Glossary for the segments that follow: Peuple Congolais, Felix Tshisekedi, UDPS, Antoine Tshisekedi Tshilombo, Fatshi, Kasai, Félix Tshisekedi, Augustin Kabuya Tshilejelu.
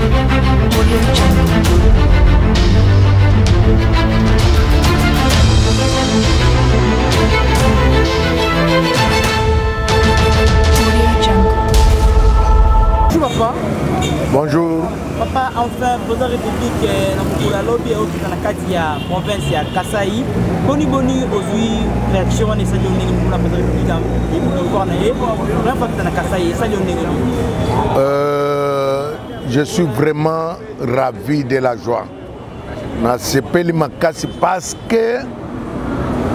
Bonjour papa. Bonjour. Papa, enfin, président de la République, pour la lobby dans la cadre province de Kasai, boni aujourd'hui réaction de la République dans je suis vraiment ravi de la joie. Parce que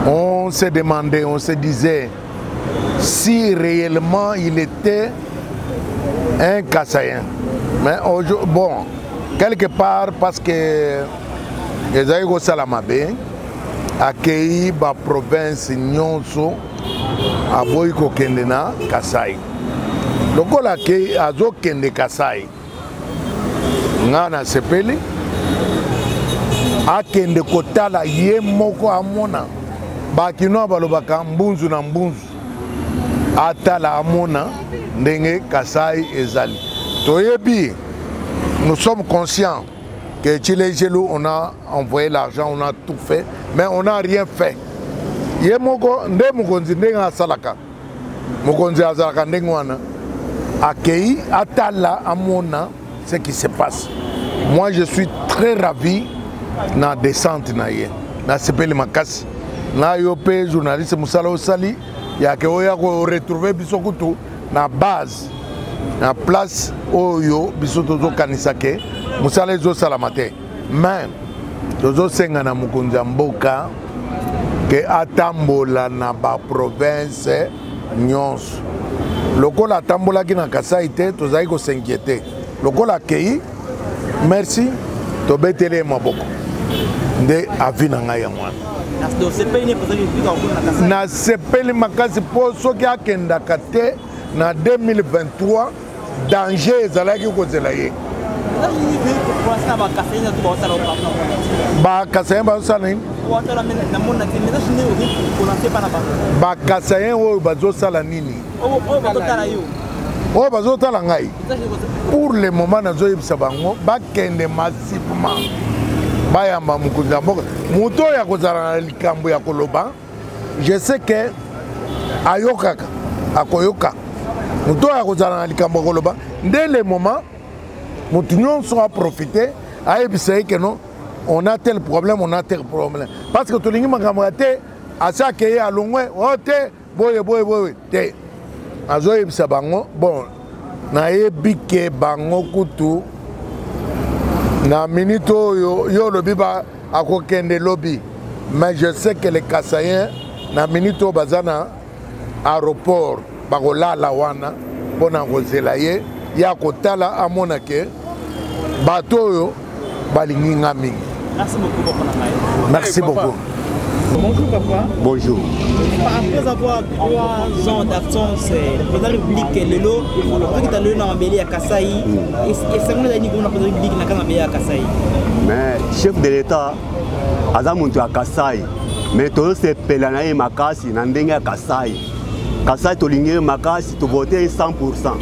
on s'est demandé, on se disait si réellement il était un Kasaïen. Mais bon, quelque part parce que les Aïgo Salamabé accueilli la province Nyonso à Boyko Kendena, Kasai. Donc on accueille à Zokende Kasai. Ngana sepeli akende kotala ye moko amona bakino balobaka mbunzu na mbunzu atala amona ndenge Kasai ezali toyebi. Nous sommes conscients que Chile Gelou on a envoyé l'argent, on a tout fait, mais on n'a rien fait. Ye moko nde mukonzi ndenga salaka mukonzi azalaka ndengwana akei atala amona ce qui se passe. Moi, je suis très ravi de la descente. Je suis journaliste Moussalo Sali. Je suis retrouvé à la base, à la place Oyo, Bisotozo Kanisake, Moussale Zo Salamate. Mais, Tozo Sengana Mukunzamboka, que Atambola na ba province Nyons. Le col Atambola qui n'a qu'à ça été, Tozaïko s'inquiétait. Le col a accueilli, merci, Tobetele Maboko. De Avinangayamwa. Na sepeli makasi po soki akenda kate na 2023 danger zalaki kozela ye. Ba Kasaïen ba osala. Ba Kasaïen oyo bazosala nini? Oh, pour le moment, nous avons massivement. Je sais que Ayoka, Akoyoka, dès le moment, nous sommes profiter à que non, on a tel problème, on a tel problème. Parce que tout le monde a été à ça qui est à l'ongoué, Azoïb Sabango, bon, naebike bango kutu, na minito yo lobby ba akokende lobby, mais je sais que les Kasaïens na minito bazana aéroport bagola lawana pona ngozelaye ya kotala amona ke bato yo balinginga mingi. Merci beaucoup papa. Merci beaucoup. Bonjour papa. Bonjour. Après avoir 3 ans d'absence, le président de la République Lelo, on a le nom à Kasai. Et c'est le nom de la République à Kasai. Mais chef de l'État, il a Kasai. Mais tout ce pélanaï makasi, nandenga Kasai. Kasai tolingi makasi, tu votes 100%.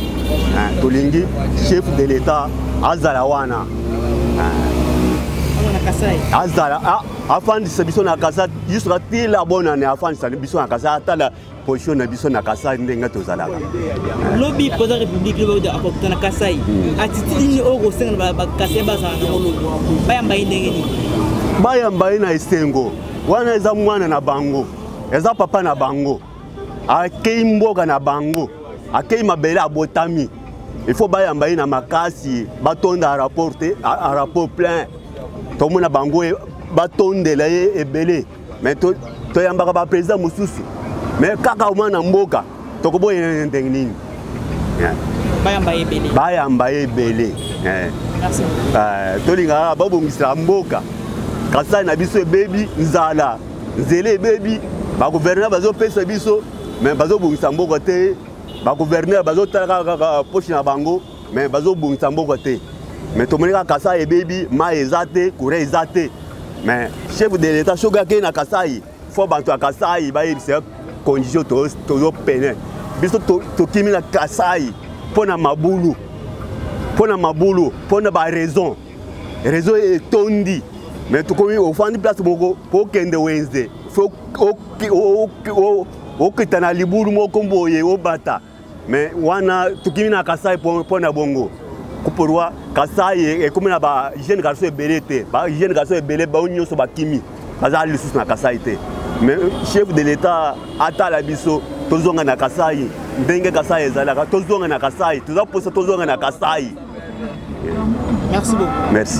Tolingi chef de l'État, Azalawana. Azala, afin de se bisonner à Kasai, il sera très la bonne année afin de se bisonner à Kasai. Attends la position de bisonner à Kasai, n'est-ce pas? Lobby pour la République, le lobby de la Kasai. Attitude au sein de la Kasai, bas à Nolo. Bayambaïné. Bayambaïna Estengo. Wana est à moi na bango. Est à papa na bango. A Keimboga na bango. A Keimabela Botami. Il faut Bayambaïna Makasi. Bâton à rapporter, à rapport plein. Tout le monde a bango et bâton de la et belé. Mais tout le monde a président Moussoussou. Mais quand on a un boga, tout le monde a un dingling. Bayambaye belé. Tout le monde a un boga. Quand ça, il a un baby, Zala. Zélé baby. Le gouverneur a un peu de biso. Mais il a un boga. Le gouverneur a un peu de bango. Mais il a un boga. Mais tout le monde a Kasai baby, ma ezate, kure ezate. Mais chef de l'État, si na Kasai, faut que Kasai, c'est condition toujours pénale. Biso to kimi na Kasai, pona mabulu. pour na mabulu, pour na ba raison. Raison est tondi. Mais tu connais au fond de place pour qu'un de Wednesday. Faut que tu as un libour mo combo et au bata. Mais wana tu qui na Kasai pour na bongo. Pour toi, Kasai est comme na ba jeune garçon belete, ba jeune garçon belé ba union so ba kimi. Bazali le sous na Kasai té. Mais chef de l'État ata la biso tozonga na Kasai. Dengue Kasai ezalaka tozonga na Kasai. Tozaposa tozonga na Kasai. Merci beaucoup. Merci.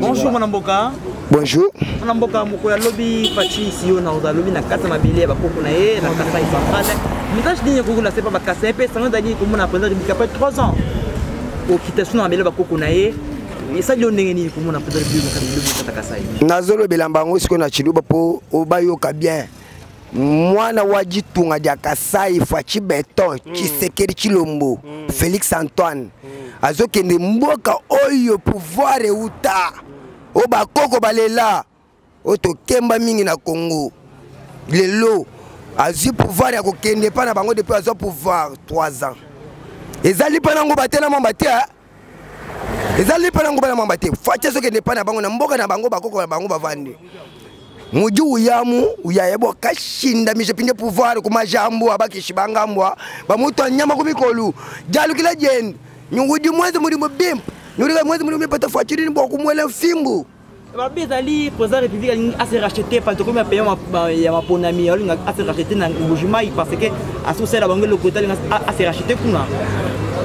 Bonjour Madame Boka. Bonjour. Madame Boka, Mokoya lobby Patrice Yona au lobby na kata mabili ba poko na ye na kata centrale. Message digne ko na c'est pas ba kasa pe ça ndani ko mona président depuis après 3 ans. Au quitation na mabili ba poko na ye. Message yo ndenge ni ko mona président depuis ka kasa ye. Na zolo belambango siko na chiluba po obayoka bien. Mwana waji tunga dia Kasai fachi beton Tshisekedi Tshilombo Felix Antoine azokende mboka oyo pouvoir euta oba koko balela otokemba mingi na Congo lelo azi pouvoir ya kokende pa na bango depuis azo pouvoir 3 ans ezali pa nango batela mambatia ezali pa nango bana mambatia fachi azokende pa na bango na mboka na bango bakoko na bango bavande Muju yamu uyayebo kashinda mijepinde pouvoir ku majambo abakishibanga mbwa bamuto nyama kubikolu jalukila jeni nyudi mwezi muri mbim nyudi mwezi muri mpata fatiri mbwa kumwela fimbu babezali président république a se racheter parce que comme payant ya maponami a se racheter na ngujimai parce que asosela bango lokota a se racheter kuna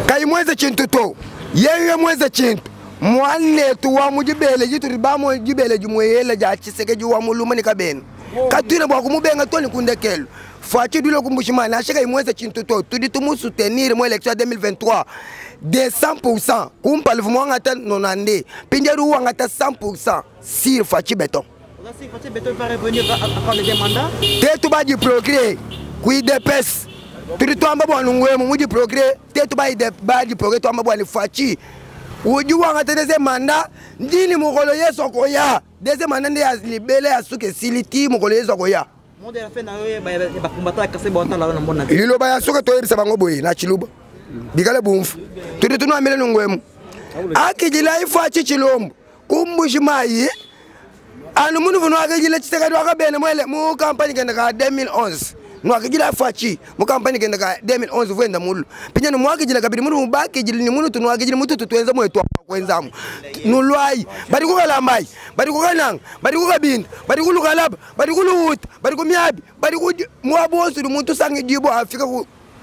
kai mwezi chintu to yeye mwezi chintu mwane tuwa mujibele jitu ribamo jibele jumwele ja Tshisekedi wa muluma ni kabene katwina bwa kumubenga toni kundekelo fachi dilo kumbushima na shaka imweze chintoto tudi tumu soutenir mo élection 2023 de 100% kumpa le mouvement ngata nonande pinderu ngata 100% sir fachi beton va revenir après le mandat te tu ba di progrès kui depes tudi tuamba bwa nungwemo mudi progrès te tu ba di progrès tuamba bwa ni fachi Oju wanga tendeze manda ndini mukolo yeso koya deze manda nde libele asuke siliti mukolo yeso koya monde la fin na yo ba kumbata kase bota la na mbona lilo ba asuke to yebisa bango boye na chiluba bigala bumfu tudi tunu amele ngwemu akijila ifa chichilombo kumbushimai anu munu vuno akijila Tshisekedi wakabene mwele mu campagne kenda ka 2011 no akijila fachi mu campagne kenda ka 2011 vwenda mulu pinyano mwakijila kabiri mulu mbaki jili ni mulu tunu akijila mutu tuenza mwetu kwenzamu nulwai bari kukalambai bari kukananga bari kukabinda bari kulukalaba bari kuluuta bari kumyabi bari mwabonso du muntu sangi dibo afika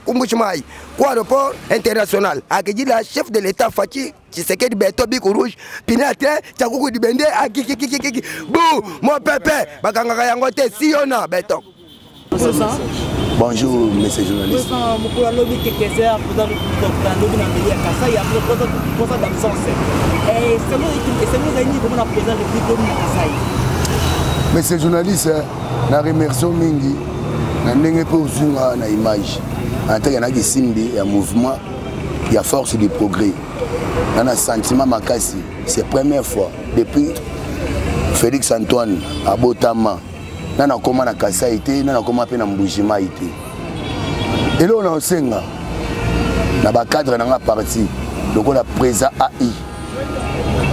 kumbushimai kwa rapport international akijila chef de l'état fachi Tshisekedi beto biku rouge pinate chakuku dibende akikikikiki bu mo pepe bakanga yango te siona beto. Bonjour, monsieur le journaliste. Monsieur le journaliste, je remercie Mingi. Il y a un mouvement, il y a force du progrès. Il y a un sentiment makasi. C'est la première fois depuis Félix Antoine à Botama. Nana koma na Kasai ite nana koma pe na mbujima ite elo na osenga na ba cadre na nga parti loko la presa AI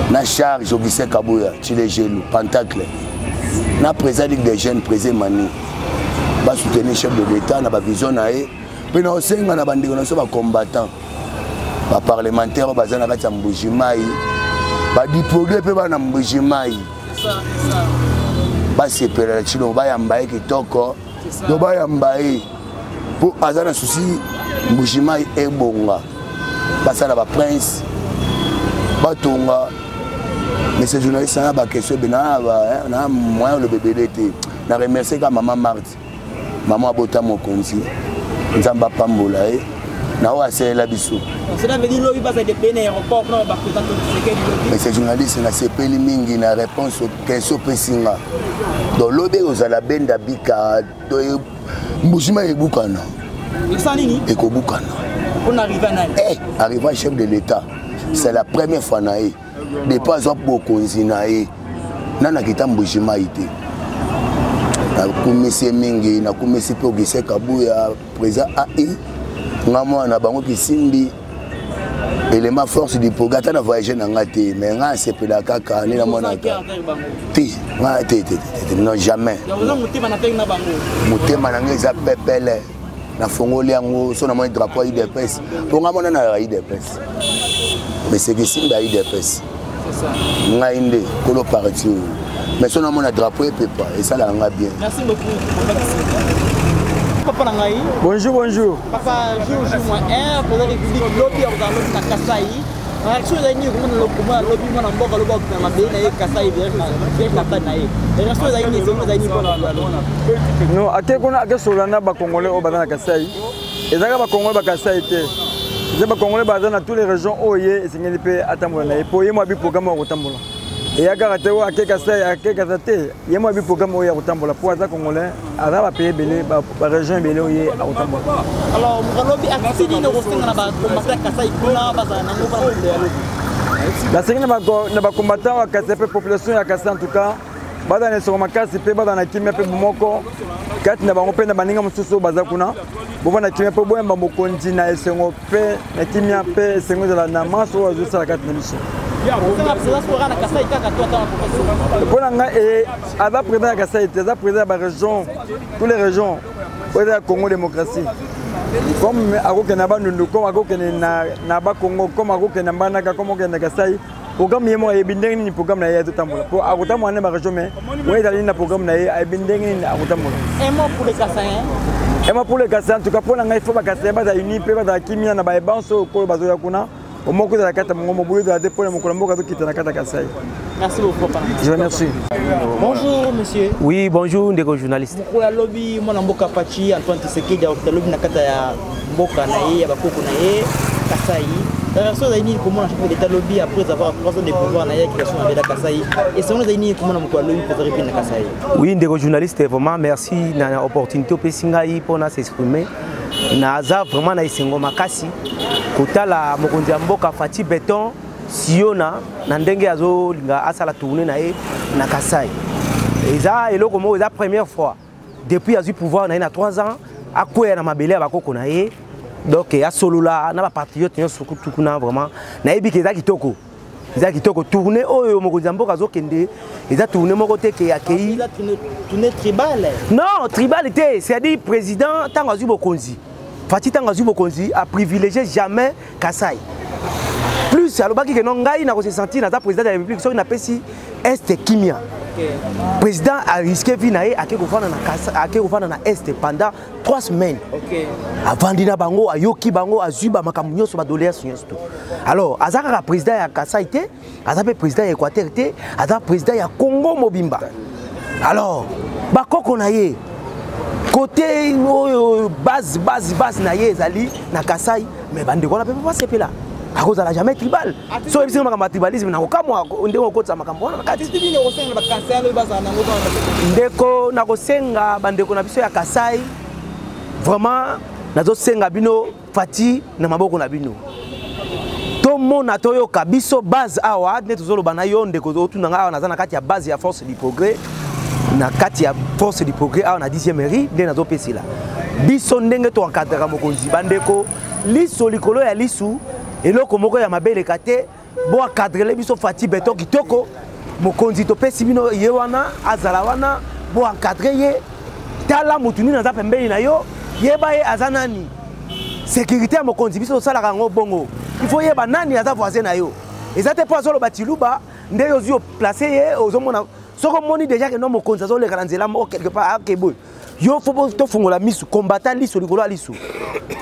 na charge Augustin Kabuya Tshilejelu Pentacle na presa ligue des jeunes président Mani ba soutenir chef de l'état na ba vision na e pe na osenga na bandeko na so ba combattant ba parlementaire ba zana kati ya mbujima ba di progrès pe ba na mbujima basi perera chilo ba yambaye kitoko do ba yambaye pour azana souci mbujima ebonga basala ba prince batonga monsieur journaliste na ba question benaba na moyo le bébété na remercier ka maman Marthe maman abota mokonzi nzamba pambola na wa sela biso cela veut dire lobi basa de peine aéroport na ba présenter secrétaire monsieur journaliste na sepeli mingi na réponse aux questions pesinga dans l'obé aux alabenda bika to mbujima ebukana ça nini ekobukana on arrive na arrive à chef de l'état c'est la première fois naé de pas zo bokonzi naé nana kitambujima ité na kumisi mingi na kumisi pe Augustin Kabuya président AI. Je suis un homme qui élément force du Pogata n'a voyagé dans la thé, mais rien c'est pas la caca, ni la monaka. Ti, non jamais. Monté manangé ça pépélé. Na fongoli ango, son amant drapeau IDPS. Pour amon na IDPS. Mais c'est que si on a IDPS, on a une des colo parti. Mais son amant na drapeau peut pas. Et ça là on a bien. Merci beaucoup. Papa Nangaï. Bonjour, bonjour. Papa, jour-1, pour la République, lobby à Kasai. En action, il y a une lobby à Mboka, le Bokna, Kasai, Verkatanaï. En action, il y a une lobby à Mboka. Non, à quel point à Solana, Bakongolais, au Badana Kasai. Et là, Bakongolais, Bakasai était. Je Bakongolais, Badana, toutes les régions, Oye, et Singalipé, Atambola. Et pour y moi, programme au Tambola. Et à Karateo, à Kasai, à Kasate, il y a un programme au Tambola. Pour les Congolais, à la paix, la région est à Otambola. Alors, si vous avez Kasai, la combattant à Kasai, la population à Kasai en tout cas, Badan et Somakas, Badan Kimi, Moko, Kat Nabarope, Nabaninga Moussou, Bazakuna, Bovan Kimi, Boban Bokondi, Naïsengo, Pé, Nakimia, Pé, Sengo de la Namas, ou à Zusa, la Katnimisha. Toutes les régions, la Congo démocratie. Comme à Rokenaba, nous, comme à Rokenaba, Congo, comme à Rokenaba, comme à Rokenakasai, programme Yemo et Binding, programme Naya de Tambola. Pour Arotamo, on a résumé, où est la programme Naya et Binding à Rotambola. Et moi pour les Kassaïens. Et moi pour les Kassaïens, en tout cas pour l'Angaï, il faut que Kassaï, Bada Uni, Bada Kimia, Naba et Banso, Kolobazoya Kuna. Au moment où merci beaucoup, papa. Je vous remercie. Bonjour, monsieur. Oui, bonjour, Ndeko journaliste. Oui, Ndeko journaliste, vraiment merci pour l'opportunité pour nous exprimer. Naza vraiment na isengo makasi kotala mokonzi ya mboka Fati Beton siona na ndenge azolinga asala tourner na ye na Kasai eza eloko mo eza première fois depuis azui pouvoir na ye na 3 ans akoya na mabele abakoko na ye donc ya solola na ba patriote nyonso kutukuna vraiment na yebi keza kitoko. Ils ont tourné au Mokuzambo, ils ont tourné au côté qui a accueilli. Tourné tribal. Non, tribalité, c'est-à-dire le président Tangazu Bokonzi. Fati Tangazu Bokonzi a privilégié jamais Kasai. Plus, à l'obaki que Nongai n'a pas senti dans le président de la République, il n'a pas si Est Kimia. Le président a risqué de venir à Kéofana dans l'Est pendant 3 semaines. Avant de Bango, à Yoki Bango, à Zuba, Makamunyo, sur ma doléance. Alors, Azara la président de Kasai, Azara le président de l'Équateur, Azara le président de Congo Mobimba. Alors, Bako Konaye, côté base Naye, Zali, Nakasai, mais Bandeko n'a pas passé là. À cause de la jamais tribal. Si on a un tribalisme, on a un Kasai. Vraiment, Fati, tout le monde a une base à la base à force du progrès. Na kati ya force du progrès a na 10e mairie de nazo pesi la. Biso ndenge to encadrer mokonzi bandeko liso likolo ya lisu eloko moko ya mabele kate bo encadrer le biso Fati Beton kitoko mokonzi to pesi bino ye wana azala wana bo encadrer ye tala mutuni na za pembeni na yo yeba ye azanani sécurité ya mokonzi biso sala kango bongo il faut yeba nani aza voisin na yo ezate po azolo batiluba ndeyo zio placer ye ozomona. Si on a déjà que nous avons des gens qui quelque part il faut la mise combattre l'issue,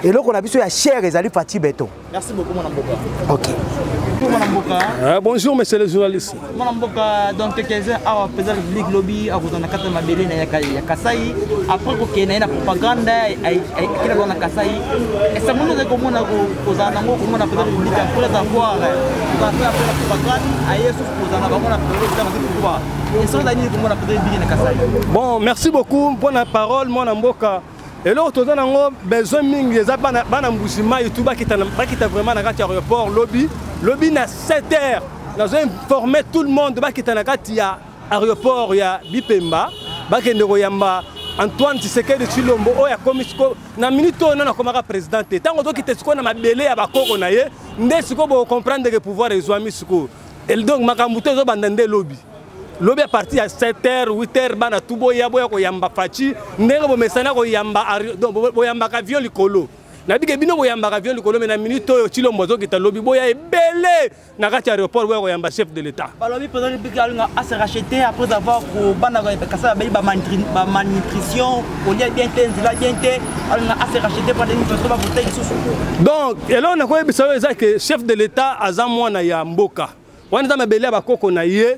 et là on a besoin de chair et de Fati Beton. Merci beaucoup, Mme Boka. Ok. Bonjour, monsieur le journaliste. Mme Boka, dans quelques heures, après la République Lobby, à vous en a Kasai, après pour qu'il y ait la propagande, qu'il y a Kasai, et ça montre comment on a fait la République après avoir la propagande, ailleurs sous la pouvoir. Et ça, on a dit comment on a fait la République Kasai. Bon, merci beaucoup pour la parole, Mme Boka. Et là, on a besoin de tout qui vraiment dans l'aéroport, lobby. Lobby à 7 heures. Nous avons informé tout le monde qu'il y a l'aéroport, il y a Bipemba, il y a Antoine Tshisekedi Tshilombo oya komisiko na minute ona na komaka présidente tango to kitesiko na mabele ya bakoko na ye nde siko bo comprendre que pouvoir ezwami siko el donc makambuto zo bandande lobby lobby a parti à 7h 8h bana tubo ya boya ko yamba fachi ndenge bo mesana ko yamba bo yamba ka viol likolo na bige bino bo yamba ka viol likolo na minute oyo Tshilombo zo kita lobby boya ebele na kati ya aéroport boya ko yamba chef de l'état ba lobby pendant bikalunga a se racheter après avoir ko bana ko Kasai ba malnutrition on y a bien été là bien été a se racheter pendant une personne ba voter sous donc elon na ko bisawe za que chef de l'état azamwa na ya mboka wana mabele bakoko na ye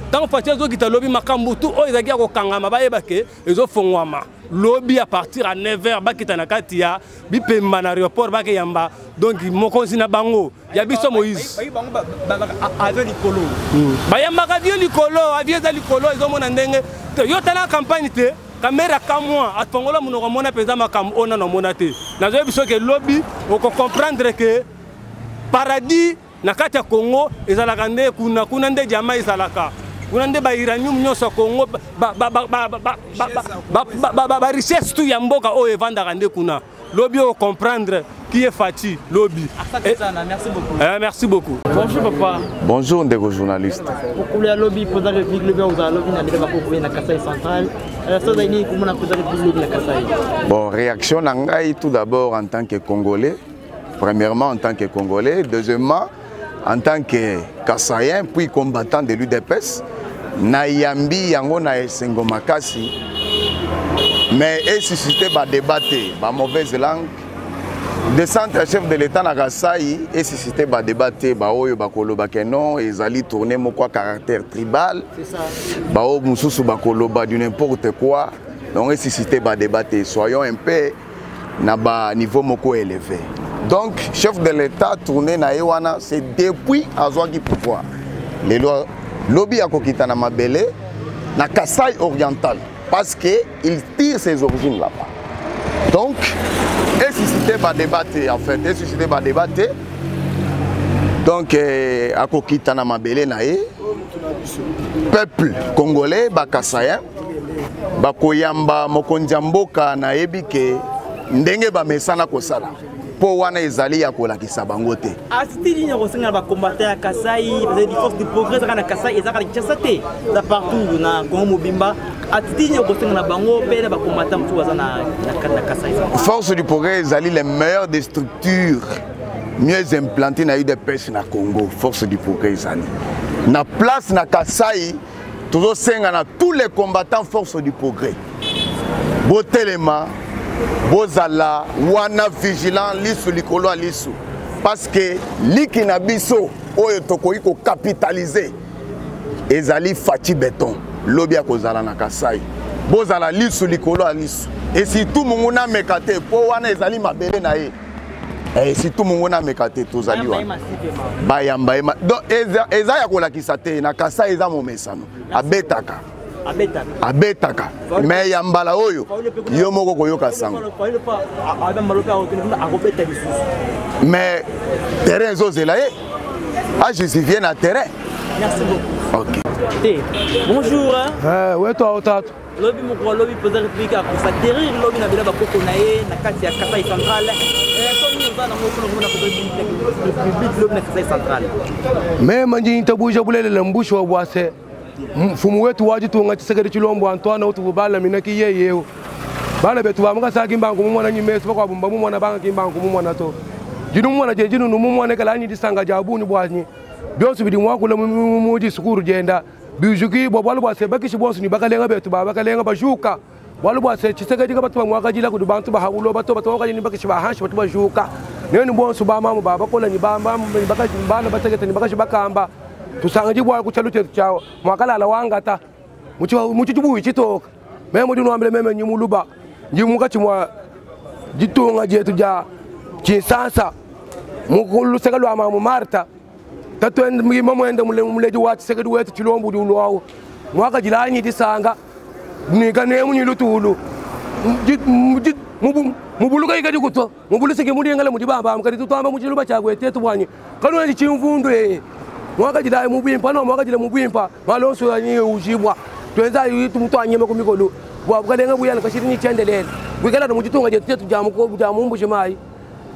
tant fatia zo kita lobby makambu tu o ezaki ko kangama ba yebake ezo fongwama lobby à partir à 9h ba kita na kati ya bipemba na aéroport ba ke yamba donc mokonzi na bango ya biso Moïse avec likolo ba yamba ka dio likolo avieza likolo ezo mona ndenge yo tala campagne te caméra kamwa atongola munoko mona peza makam ona na mona te nazo biso ke lobby o ko comprendre que paradis na kati ya Congo ezalaka nde kuna nde jamaa ezalaka unande ba iranium nyoso Congo ba richesse tu yamboka o evanda kande kuna lobby au comprendre qui est Fati lobby. Merci beaucoup. Merci beaucoup. Bonjour papa. Bonjour ndeko journaliste. Beaucoup le lobby pour la République le lobby na ndeko pour na Kasai central. Ça dani comment na pour la République na Kasai. Bon réaction ngai tout d'abord en tant que Congolais. Premièrement en tant que Congolais, deuxièmement en tant que Kasaïen puis combattant de l'UDPS. Na yambi yango na esengo makasi mais esusité ba débatté ba mauvaise langue de centre chef de l'état na Kasai esusité ba débatté ba oyo ba koloba kenon ezali tourner moko caractère tribal c'est ça ba o mususu ba koloba du n'importe quoi donc esusité ba débatté soyons un peu na ba niveau moko élevé donc chef de l'état tourner na yewana c'est depuis azwaki pouvoir les lois lobby à Kokitana Mabele, na Kasai oriental, parce qu'il tire ses origines là-bas. Donc, est suscité par débattre, en fait, est suscité par débattre. Donc, à Kokitana Mabele, nae, peuple congolais, ba Kasaïen, ba Koyamba, Mokonjamboka, naebi ke, ndenge ba mesana kosala. Pour wana ezali ya kolakisa bango te. Asitili na kosenga ba combattre ya Kasai, les forces de progrès na Kasai ezaka tchasate da partout na Congo Bimba. Asitili na kosenga na bango pe na ba combattre mtu bazana na Kasai. Forces du progrès ezali les meilleures des structures mieux implantées na UDPS na Congo, forces du progrès ezali. Na place na Kasai, toujours senga na tous les combattants forces du progrès. Botelema Bozala, wana vigilant, lisu likolo alisu. Parce que l'ikinabiso, oyo tokoiko capitalisé. Ezali fati béton. Lobia kozala na Kasai. Bozala lisu likolo alisu. Et si tout munguna mekate, po wana ezali mabele na ye. Et si tout munguna mekate, tozali wana. Bayamba ema. Donc ezaya kolakisa te na Kasai eza momesano. Abetaka. Abetaka mais yambala oyo yo moko koyoka sango mais terrain zozela ye a justifie na terrain. Merci beaucoup. OK. Bonjour. Ouais toi tata lobby moko lobby pour la République a consacré lobby na bilaba koko na ye na kati ya Kasai central lobby na Kasai central mais manji tabuja bulele lambusho wa bwase mfumu wetu waji tunga Tshisekedi Tshilombo Antoine utubala minaki yeyeo bana betu bamuka saki mbangu mumwana nyimeso kwa bumba mumwana banga kimbangu mumwana to jinu mumwana jejinu mumwana kala nyi disanga jabuni bwanyi byosu bidi mwa kula mumuji sukuru jenda bijuki bobwalu bwase bakishi bwonsu ni bakalenga betu babakalenga bashuka bwalu bwase Tshisekedi ka batwa mwaka jila kudubantu bahabulo batoka ni bakishi bahashi batwa bashuka nene bwonsu ba mamu baba kola ni bamba bakashi mbana bategeta ni bakashi bakamba tusangaji bwa kuchaluche chao mwakala la wangata muchibuyi chitoka memo dinu ambele meme nyimuluba nyimuka chimwa jitunga jetu ja chisasa mukulu sekalo amamu marta tatwende mwenda muleje wachi sekedu wetu chilombu diulwao mwaka jilanyi tisanga nikane munyilutulu mubuluka ikadikuto mubuluse kimudengala mudibamba amkati tutamba muchiluba chagwete tubwanye kanwe chimvundwe mwaka jidai mubimpa no mwaka jidai mubimpa malonso yanyi ujibwa twenza yitu mutwanyema kumikolo bwabukalenga buyana kashirinyi chendelele bwikala no muchitunga jetu jamuko budamumbu chimai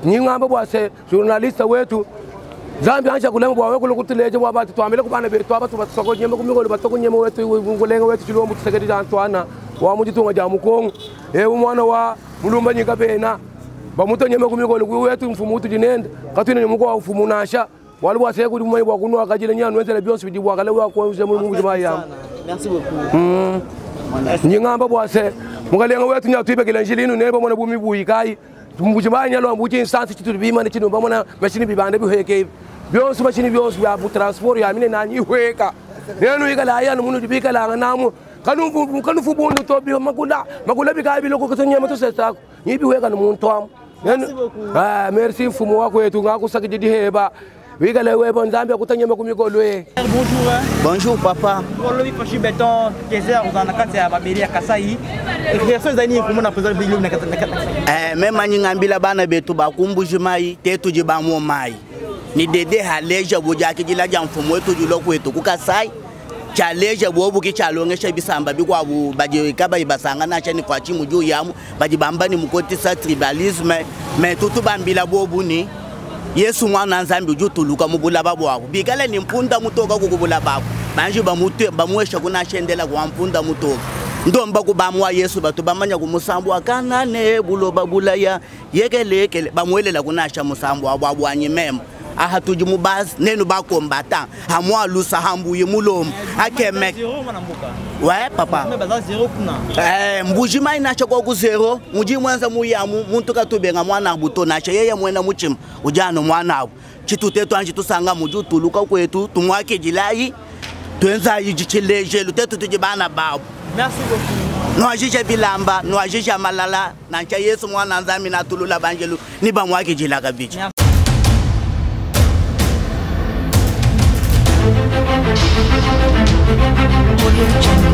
nyingamba bwase journalista wetu zambi ancha kulenga bwawe kulukutuleje bwabatu twamele kubana betu abatu basogonye kumikolo batogonye wetu ngulenga wetu chilombu tsegedi antwana wa muchitunga jamuko ewe mwana wa mulumba nyika bena bamutonye kumikolo wetu mfumu wetu jinenda katwine muko wa mfumu nasha walwa seku dimwe bwa kunwa kajile nyanu wenzele byonsi bidibwa kale wa ko uze mulungu jimayam. Merci beaucoup. Nyingamba bwase mukalenga wetu nyatwibe kile njilinu nebo mona bumi buyikai tumbujimanya lwa mbuchi instance chitu bimane chino bamona machini bibande biheke byonsi machini byonsi bya transport ya mine nanyi hweka nenu ikala ayanu munu dibika la namu kanu fubundo tobyo makula bika biloko kusenya matose sako nyibi hweka no muntu amu. Merci mfumu wako wetu ngakusakije diheba. Bonjour papa. Même à Ningambila Banabetu Bakumbu Jumai, Tetu Jibamo Mai. Ni Dede Haleja Bujaki Dilajan Fumoto Julokuetu Kukasai, Chaleja Bobuki Chalonga Shabisamba Biguabu, Badikaba Basangana Chani Kwachimu Juyamu, Badibambani Mukotisa Tribalisme, mais tout Bambila Bobuni. Yesu mwana nzambi ujutuluka mubula babu wako bigale ni mpunda mutoka kukubula babu banji bamutwe bamwesha kuna shendela kwa mpunda mutoka ndo mbaku bamwa Yesu batu bamanya kumusambu akana ne bulo babula ya yekelekele bamwelela kunasha musambu ababu anyimemo aha tujumubazi nenu bakombata hamwa lusa hambuye mulomo akemek ouais papa mbujima inacho kwa kuzero muji mwanza muyamu muntu katubenga mwana butona cha yeye mwena muchima ujano mwana chitutetu anji tusanga muju tuluka kwetu tumwake jilai twenza yijichileje lutetu tujibana babu. Merci beaucoup. No ajije bilamba no ajije malala na cha Yesu mwana nzami na tulula banjelu ni bamwake jilaka bichi. We'll be right back.